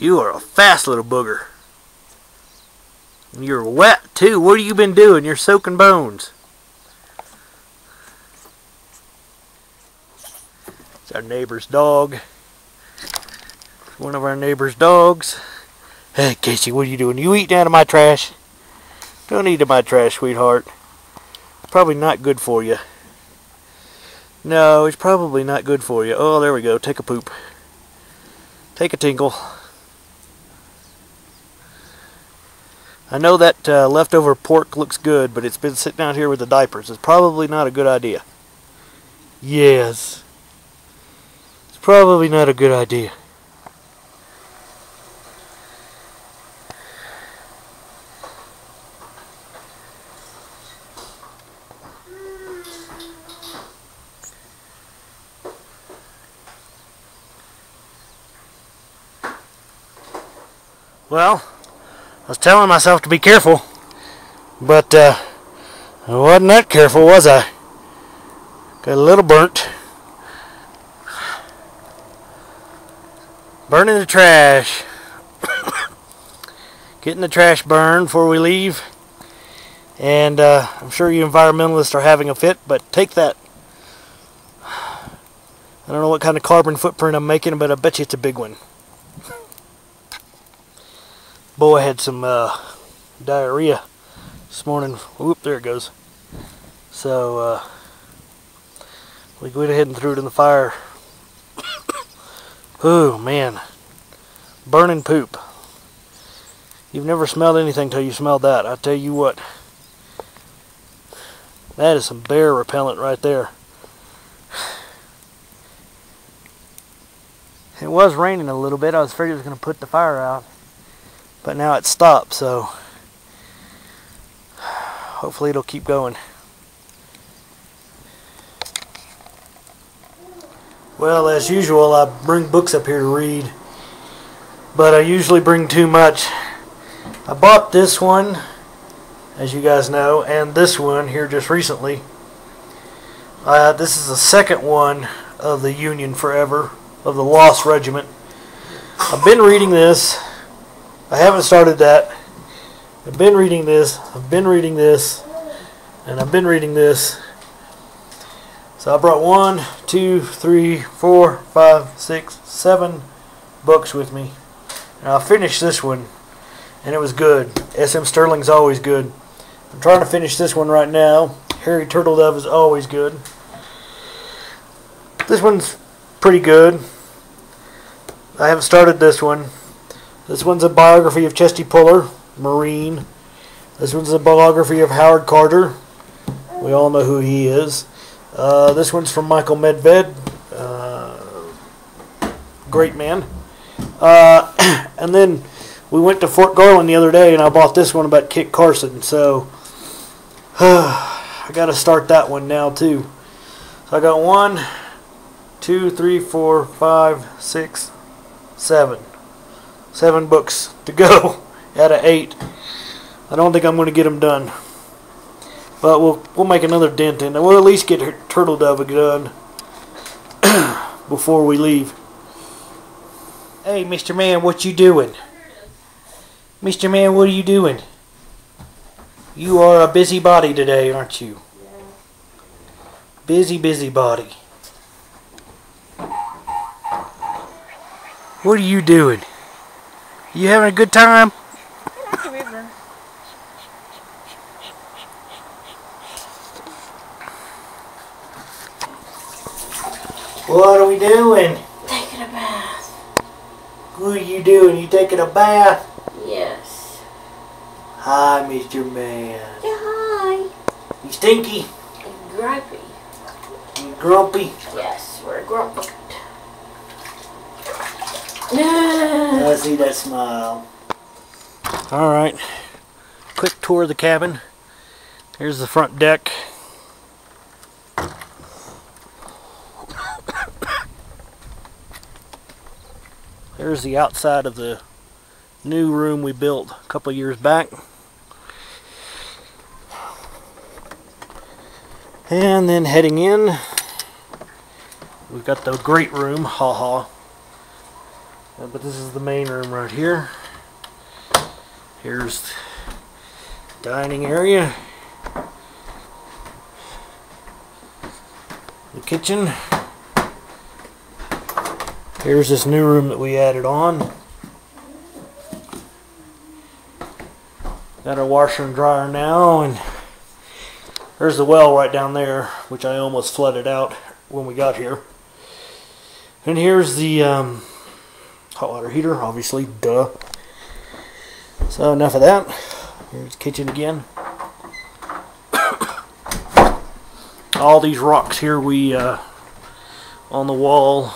You are a fast little booger. You're wet too. What have you been doing? You're soaking bones. It's our neighbor's dog. One of our neighbor's dogs. Hey, Casey, what are you doing? You eating out of my trash? Don't eat out of my trash, sweetheart. Probably not good for you. No, it's probably not good for you. Oh, there we go. Take a poop. Take a tinkle. I know that leftover pork looks good, but it's been sitting out here with the diapers. It's probably not a good idea. Yes. It's probably not a good idea. Well, I was telling myself to be careful, but I wasn't that careful, was I? Got a little burnt. Burning the trash. Getting the trash burned before we leave. And I'm sure you environmentalists are having a fit, but take that. I don't know what kind of carbon footprint I'm making, but I bet you it's a big one. Boy had some diarrhea this morning. Whoop, there it goes. So we went ahead and threw it in the fire. Oh man, burning poop. You've never smelled anything till you smelled that. I tell you what, that is some bear repellent right there. It was raining a little bit. I was afraid it was going to put the fire out. But now it's stopped, so hopefully it'll keep going. Well, as usual, I bring books up here to read, but I usually bring too much. I bought this one, as you guys know, and this one here just recently. This is the second one of the Union Forever, of the Lost Regiment. I've been reading this. I haven't started that. I've been reading this, I've been reading this, and I've been reading this. So I brought 7 books with me. And I finished this one, and it was good. S.M. Sterling's always good. I'm trying to finish this one right now. Harry Turtledove is always good. This one's pretty good. I haven't started this one. This one's a biography of Chesty Puller, Marine. This one's a biography of Howard Carter. We all know who he is. This one's from Michael Medved. Great man. And then we went to Fort Garland the other day, and I bought this one about Kit Carson. So I got to start that one now, too. So I got 7. 7 books to go out of 8. I don't think I'm going to get them done. But we'll make another dent in it. We'll at least get Turtledove done before we leave. Hey, Mr. Man, what you doing? Mr. Man, what are you doing? You are a busybody today, aren't you? Busy, busybody. What are you doing? You having a good time? What are we doing? Taking a bath. What are you doing? You taking a bath? Yes. Hi, Mr. Man. Yeah, hi. You stinky? And grumpy. You grumpy? Yes, we're grumpy. I see that smile. Alright, quick tour of the cabin. Here's the front deck. There's the outside of the new room we built a couple years back. And then heading in, we've got the great room, haha. But this is the main room right here. Here's the dining area, the kitchen. Here's this new room that we added on. Got our washer and dryer now, and there's the well right down there, which I almost flooded out when we got here. And here's the hot water heater, obviously, duh. So enough of that. Here's the kitchen again. All these rocks here, we on the wall,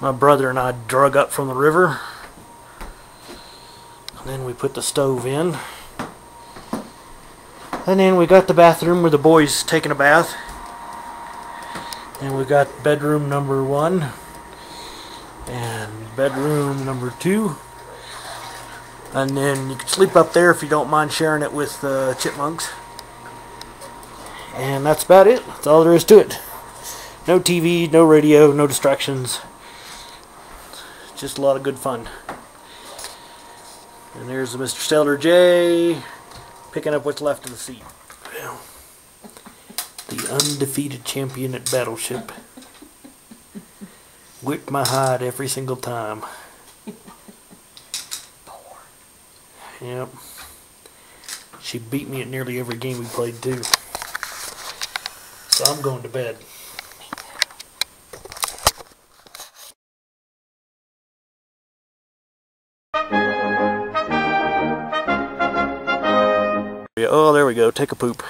my brother and I drug up from the river. Then we put the stove in, and then we got the bathroom where the boys taking a bath, and we got bedroom number 1 and bedroom number 2, and then you can sleep up there if you don't mind sharing it with the chipmunks. And that's about it. That's all there is to it. No TV, no radio, no distractions, just a lot of good fun. And there's Mr. Sailor J picking up what's left of the seat. Well, the undefeated champion at Battleship. Whipped my hide every single time. Yep. She beat me at nearly every game we played too. So I'm going to bed. Oh, there we go. Take a poop.